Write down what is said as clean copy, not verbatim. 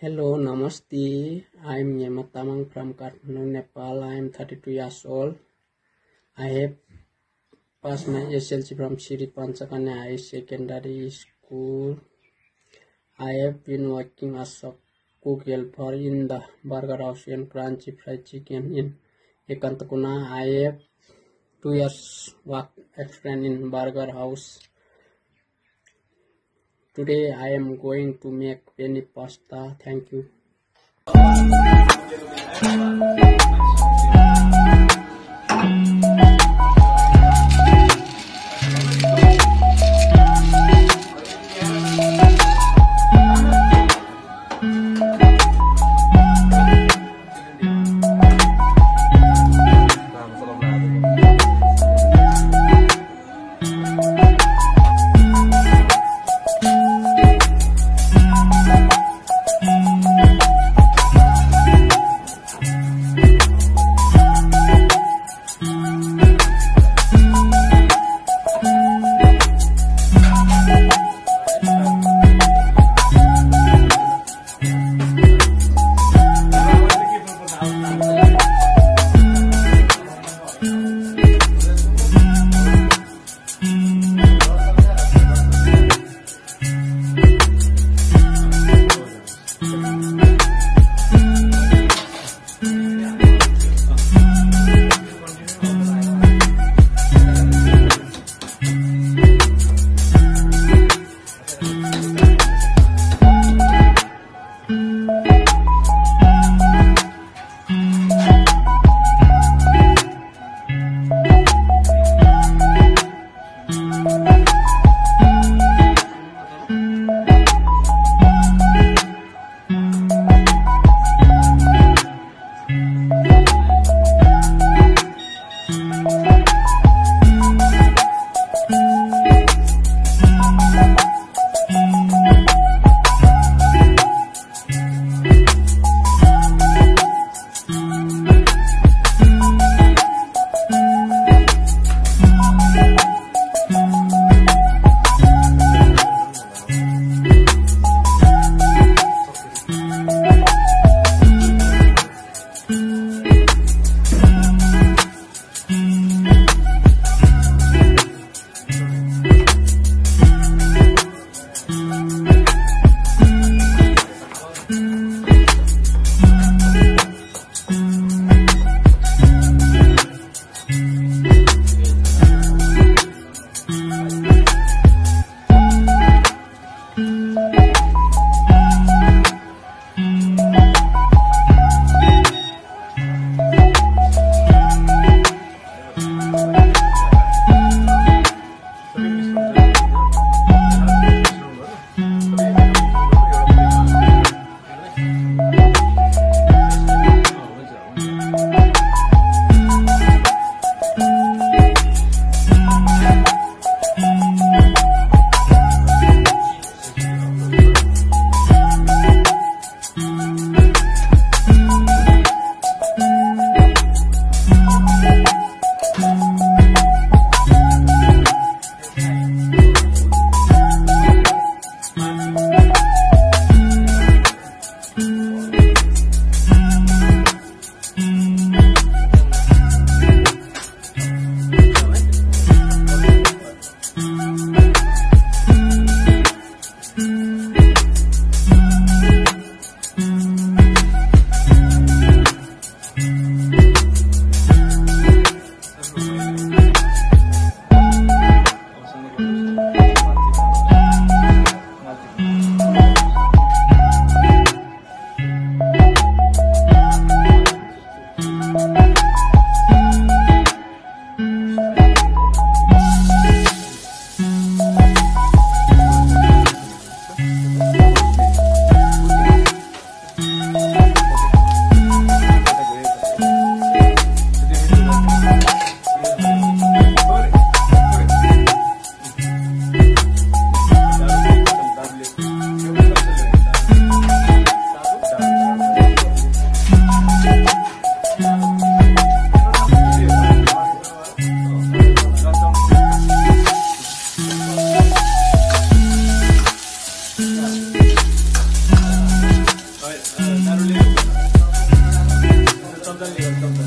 Hello, Namaste. I'm Ngema Tamang from Kathmandu, Nepal. I'm 32 years old. I have passed my SLC from Sri Panchakanya High Secondary School. I have been working as a cook helper in the Burger House and Crunchy Fried Chicken in Ekantakuna. I have 2 years work experience in Burger House. Today I am going to make penny pasta. Thank you. narrowly. Totally welcome.